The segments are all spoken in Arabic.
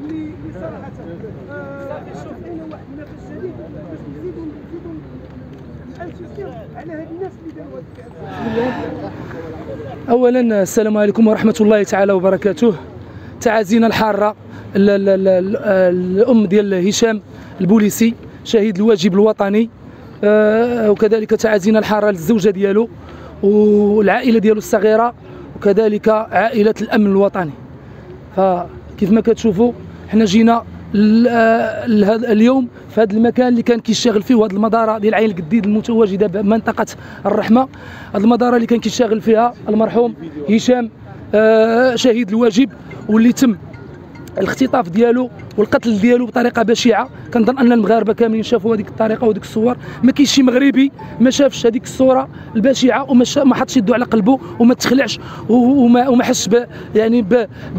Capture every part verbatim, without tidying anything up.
اللي صراحه كاينه واحد النقاش شديد باش نزيدو نزيدو على هاد الناس اللي داروا هاد الفعل. اولا السلام عليكم ورحمه الله تعالى وبركاته. تعازينا الحاره الام ديال هشام البوليسي شهيد الواجب الوطني، وكذلك تعازينا الحاره للزوجه ديالو والعائله ديالو الصغيره، وكذلك عائله الامن الوطني. فكيف ما كتشوفوا حنا جينا اليوم في هذا المكان اللي كان كيشتغل فيه هذه المداره ديال عين الجديد المتواجده بمنطقه الرحمه. هذه المداره اللي كان كيشتغل فيها المرحوم هشام شهيد الواجب، واللي تم الاختطاف ديالو والقتل ديالو بطريقه بشعه. كنظن ان المغاربه كاملين شافوا هذيك الطريقه وهذيك الصور، ما كاينش شي مغربي ما شافش هذيك الصوره البشعه وما حطش يده على قلبه وما تخلعش وما وما حسش يعني ب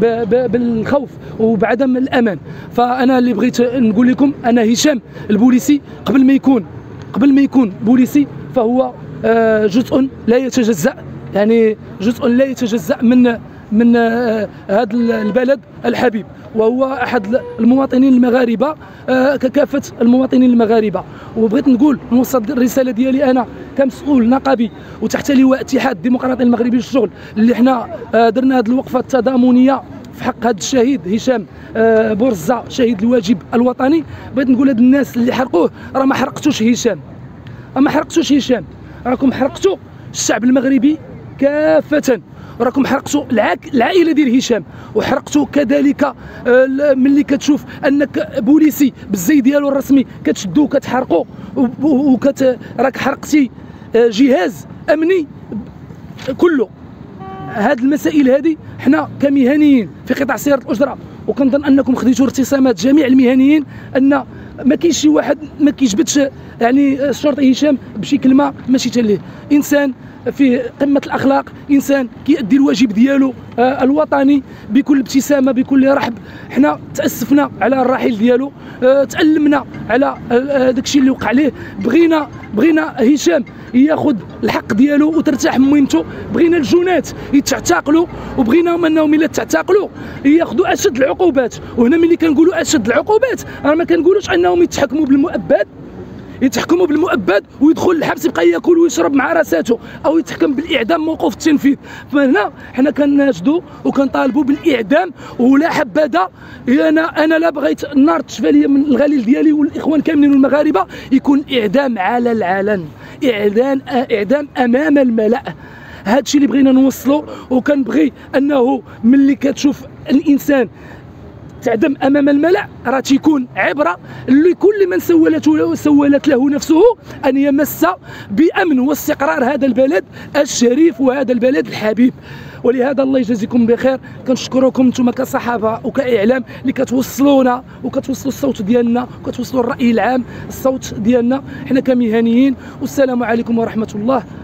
ب ب بالخوف وبعدم الامان. فانا اللي بغيت نقول لكم ان هشام البوليسي قبل ما يكون قبل ما يكون بوليسي فهو جزء لا يتجزأ، يعني جزء لا يتجزأ من من هذا البلد الحبيب، وهو احد المواطنين المغاربه ككافه المواطنين المغاربه. وبغيت نقول نوصل الرساله ديالي انا كمسؤول نقابي وتحت لواء اتحاد الديمقراطي المغربي للشغل، اللي حنا درنا هذه الوقفه التضامنيه في حق هذا الشهيد هشام بورزة شهيد الواجب الوطني. بغيت نقول هاد الناس اللي حرقوه راه ما حرقتوش هشام، راه ما حرقتوش هشام، راكم حرقتوا الشعب المغربي كافه، راكم حرقتوا العائله ديال هشام، وحرقتوا كذلك ملي كتشوف انك بوليسي بالزي ديالو الرسمي كتشدوه كتحرقوه، وكت راك حرقتي جهاز امني كله. هاد المسائل هذه حنا كمهنيين في قطاع صيانه الاجره، وكنظن انكم خديتوا ارتصامات جميع المهنيين ان ما كاينش شي واحد ما كيجبدش يعني الشرطي هشام بشي كلمه ماشي حتى ليه. انسان في قمه الاخلاق، انسان كيأدي الواجب ديالو آه الوطني بكل ابتسامه بكل رحب. حنا تاسفنا على الرحيل ديالو، آه تالمنا على آه داكشي اللي وقع عليه، بغينا بغينا هشام ياخذ الحق ديالو وترتاح مهمته، بغينا الجنات يتعتقلوا، وبغيناهم انهم الا تعتقلوا ياخذوا اشد العقوبات. وهنا ملي كنقولوا اشد العقوبات راه ما كنقولوش انهم يتحكموا بالمؤبد يتحكموا بالمؤبد ويدخل الحبس يبقى ياكل ويشرب مع راساته، او يتحكم بالاعدام موقف التنفيذ. فهنا حنا كنناشدوا وكنطالبوا بالاعدام، ولا حبذا انا انا لا بغيت النار تشفى لي من الغليل ديالي والاخوان كاملين والمغاربه، يكون اعدام على العلن، اعدام اعدام امام الملأ. هذا الشيء اللي بغينا نوصلو، وكنبغي انه ملي كتشوف الانسان تعدم امام الملأ راه تيكون عبره لكل من سولته سولت له نفسه ان يمس بامن واستقرار هذا البلد الشريف وهذا البلد الحبيب. ولهذا الله يجازيكم بخير، كنشكركم نتوما كصحافه وكاعلام اللي كتوصلونا وكتوصلوا الصوت ديالنا وكتوصلوا الراي العام الصوت ديالنا حنا كمهنيين. والسلام عليكم ورحمه الله